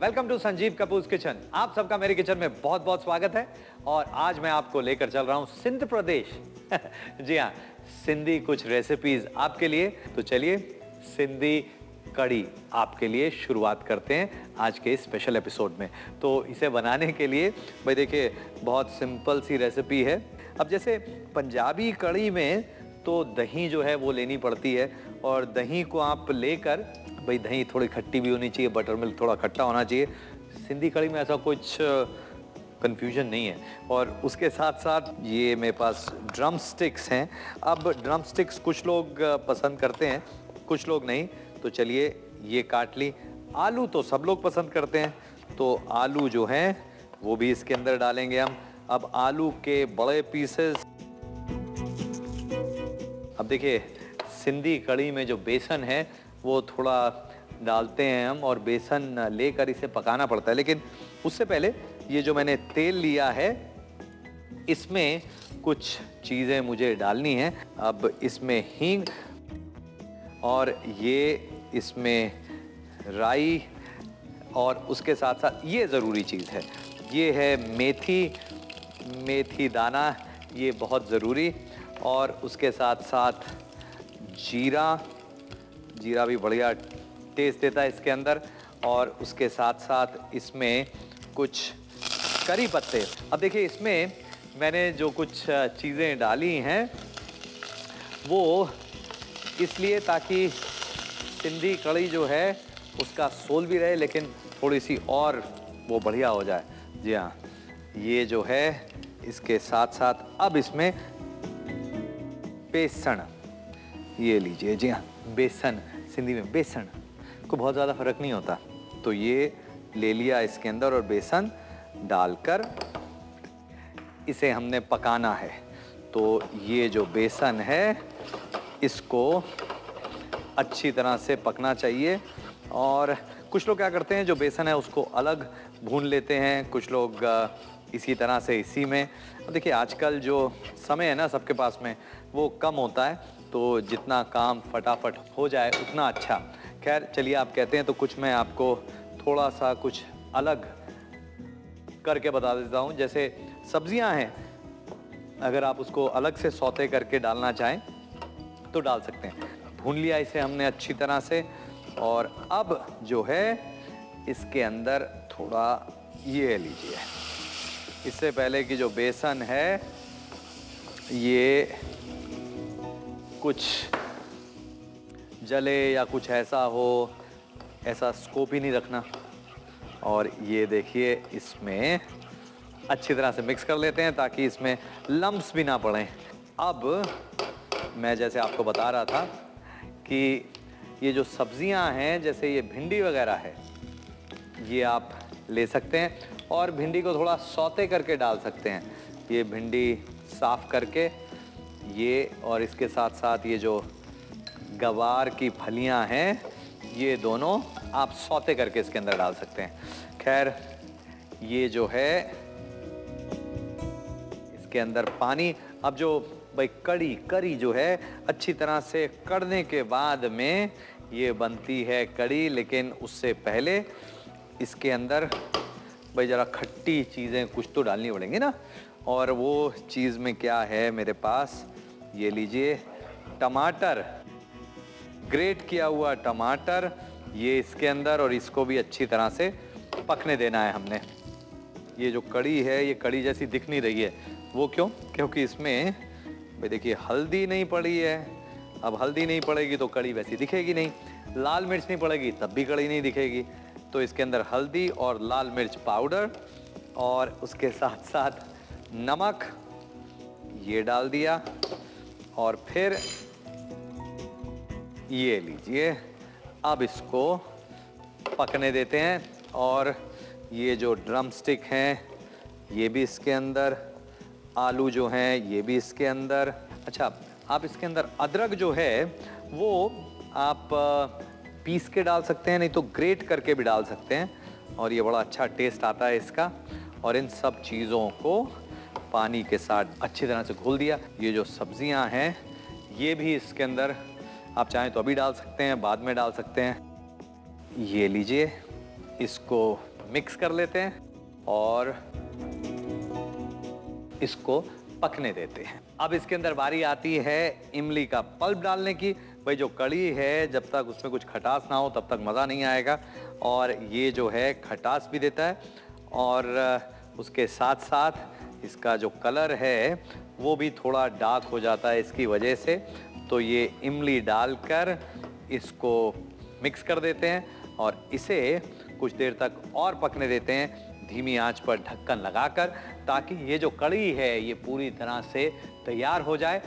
Welcome to Sanjeev Kapoor's kitchen. आप सबका मेरे किचन में बहुत बहुत स्वागत है और आज मैं आपको लेकर चल रहा हूँ सिंध प्रदेश। जी हाँ, सिंधी कुछ रेसिपीज आपके लिए। तो चलिए सिंधी कड़ी आपके लिए शुरुआत करते हैं आज के स्पेशल एपिसोड में। तो इसे बनाने के लिए भाई देखिए बहुत सिंपल सी रेसिपी है। अब जैसे पंजाबी कड़ी में तो दही जो है वो लेनी पड़ती है और दही को आप लेकर भाई दही थोड़ी खट्टी भी होनी चाहिए, बटर मिल्क थोड़ा खट्टा होना चाहिए। सिंधी कड़ी में ऐसा कुछ कन्फ्यूजन नहीं है। और उसके साथ साथ ये मेरे पास ड्रम स्टिक्स हैं। अब ड्रम स्टिक्स कुछ लोग पसंद करते हैं, कुछ लोग नहीं। तो चलिए ये काट ली। आलू तो सब लोग पसंद करते हैं, तो आलू जो हैं वो भी इसके अंदर डालेंगे हम। अब आलू के बड़े पीसेस। अब देखिए सिंधी कड़ी में जो बेसन है वो थोड़ा डालते हैं हम और बेसन लेकर इसे पकाना पड़ता है। लेकिन उससे पहले ये जो मैंने तेल लिया है इसमें कुछ चीज़ें मुझे डालनी हैं। अब इसमें हींग और ये इसमें राई और उसके साथ साथ ये ज़रूरी चीज़ है, ये है मेथी दाना, ये बहुत ज़रूरी। और उसके साथ साथ जीरा भी बढ़िया टेस्ट देता है इसके अंदर। और उसके साथ साथ इसमें कुछ करी पत्ते। अब देखिए इसमें मैंने जो कुछ चीज़ें डाली हैं वो इसलिए ताकि सिंधी कड़ी जो है उसका सोल भी रहे लेकिन थोड़ी सी और वो बढ़िया हो जाए। जी हाँ, ये जो है इसके साथ साथ अब इसमें बेसन, ये लीजिए। जी हाँ, बेसन, सिंधी में बेसन को बहुत ज़्यादा फर्क नहीं होता। तो ये ले लिया इसके अंदर और बेसन डालकर इसे हमने पकाना है। तो ये जो बेसन है इसको अच्छी तरह से पकना चाहिए। और कुछ लोग क्या करते हैं, जो बेसन है उसको अलग भून लेते हैं, कुछ लोग इसी तरह से इसी में। अब देखिए आजकल जो समय है ना सबके पास में वो कम होता है, तो जितना काम फटाफट हो जाए उतना अच्छा। खैर चलिए आप कहते हैं तो कुछ मैं आपको थोड़ा सा कुछ अलग करके बता देता हूँ। जैसे सब्जियाँ हैं, अगर आप उसको अलग से सौते करके डालना चाहें तो डाल सकते हैं। भून लिया इसे हमने अच्छी तरह से और अब जो है इसके अंदर थोड़ा ये लीजिए। इससे पहले कि जो बेसन है ये कुछ जले या कुछ ऐसा हो, ऐसा स्कोप ही नहीं रखना। और ये देखिए इसमें अच्छी तरह से मिक्स कर लेते हैं ताकि इसमें लम्प्स भी ना पड़ें। अब मैं जैसे आपको बता रहा था कि ये जो सब्जियां हैं जैसे ये भिंडी वगैरह है ये आप ले सकते हैं और भिंडी को थोड़ा सौते करके डाल सकते हैं। ये भिंडी साफ करके ये और इसके साथ साथ ये जो गवार की फलियां हैं ये दोनों आप सौते करके इसके अंदर डाल सकते हैं। खैर ये जो है इसके अंदर पानी। अब जो भाई कड़ी जो है अच्छी तरह से कड़ने के बाद में ये बनती है कड़ी। लेकिन उससे पहले इसके अंदर भाई ज़रा खट्टी चीज़ें कुछ तो डालनी पड़ेंगी ना। और वो चीज़ में क्या है मेरे पास, ये लीजिए टमाटर, ग्रेट किया हुआ टमाटर ये इसके अंदर। और इसको भी अच्छी तरह से पकने देना है हमने। ये जो कड़ी है ये कड़ी जैसी दिख नहीं रही है, वो क्यों? क्योंकि इसमें भाई देखिए हल्दी नहीं पड़ी है। अब हल्दी नहीं पड़ेगी तो कड़ी वैसी दिखेगी नहीं। लाल मिर्च नहीं पड़ेगी तब भी कड़ी नहीं दिखेगी। तो इसके अंदर हल्दी और लाल मिर्च पाउडर और उसके साथ साथ नमक ये डाल दिया। और फिर ये लीजिए अब इसको पकने देते हैं। और ये जो ड्रम स्टिक हैं ये भी इसके अंदर, आलू जो हैं ये भी इसके अंदर। अच्छा आप इसके अंदर अदरक जो है वो आप पीस के डाल सकते हैं, नहीं तो ग्रेट करके भी डाल सकते हैं। और ये बड़ा अच्छा टेस्ट आता है इसका। और इन सब चीज़ों को पानी के साथ अच्छी तरह से घोल दिया। ये जो सब्जियां हैं ये भी इसके अंदर आप चाहें तो अभी डाल सकते हैं, बाद में डाल सकते हैं। ये लीजिए इसको मिक्स कर लेते हैं और इसको पकने देते हैं। अब इसके अंदर बारी आती है इमली का पल्प डालने की। भाई जो कड़ी है जब तक उसमें कुछ खटास ना हो तब तक मज़ा नहीं आएगा, और ये जो है खटास भी देता है और उसके साथ साथ इसका जो कलर है वो भी थोड़ा डार्क हो जाता है इसकी वजह से। तो ये इमली डालकर इसको मिक्स कर देते हैं और इसे कुछ देर तक और पकने देते हैं धीमी आंच पर ढक्कन लगाकर, ताकि ये जो कड़ी है ये पूरी तरह से तैयार हो जाए।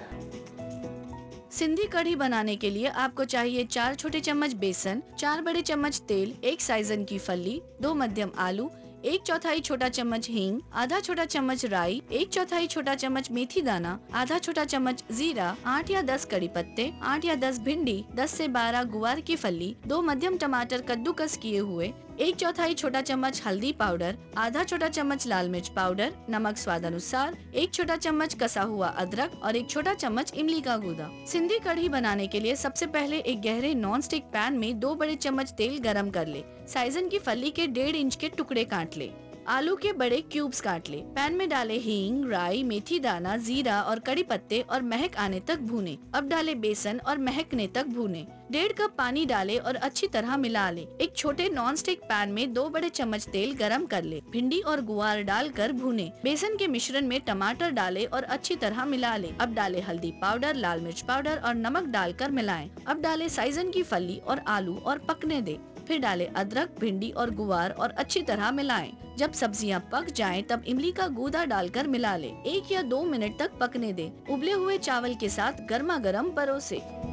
सिंधी कड़ी बनाने के लिए आपको चाहिए 4 छोटे चम्मच बेसन, 4 बड़े चम्मच तेल, 1 साइजन की फली, 2 मध्यम आलू, 1 चौथाई छोटा चम्मच हींग, आधा छोटा चम्मच राई, 1 चौथाई छोटा चम्मच मेथी दाना, आधा छोटा चम्मच जीरा, 8 या 10 कड़ी पत्ते, 8 या 10 भिंडी, 10 से 12 गुआर की फली, 2 मध्यम टमाटर कद्दूकस किए हुए, 1 चौथाई छोटा चम्मच हल्दी पाउडर, आधा छोटा चम्मच लाल मिर्च पाउडर, नमक स्वाद अनुसार, 1 छोटा चम्मच कसा हुआ अदरक और 1 छोटा चम्मच इमली का गूदा। सिंधी कढ़ी बनाने के लिए सबसे पहले एक गहरे नॉन स्टिक पैन में 2 बड़े चम्मच तेल गरम कर ले। साइजन की फली के 1.5 इंच के टुकड़े काट ले। आलू के बड़े क्यूब्स काट ले। पैन में डाले हींग, राई, मेथी दाना, जीरा और कड़ी पत्ते और महक आने तक भूने। अब डाले बेसन और महकने तक भूने। 1.5 कप पानी डाले और अच्छी तरह मिला ले। एक छोटे नॉन स्टिक पैन में 2 बड़े चम्मच तेल गरम कर ले। भिंडी और गुआर डालकर भूने। बेसन के मिश्रण में टमाटर डाले और अच्छी तरह मिला ले। अब डाले हल्दी पाउडर, लाल मिर्च पाउडर और नमक डालकर मिलाएं। अब डाले साइजन की फली और आलू और पकने दे। फिर डाले अदरक, भिंडी और गुआर और अच्छी तरह मिलाएं। जब सब्जियां पक जाएं तब इमली का गूदा डालकर मिला ले। 1 या 2 मिनट तक पकने दे। उबले हुए चावल के साथ गर्मा गर्म परोसे।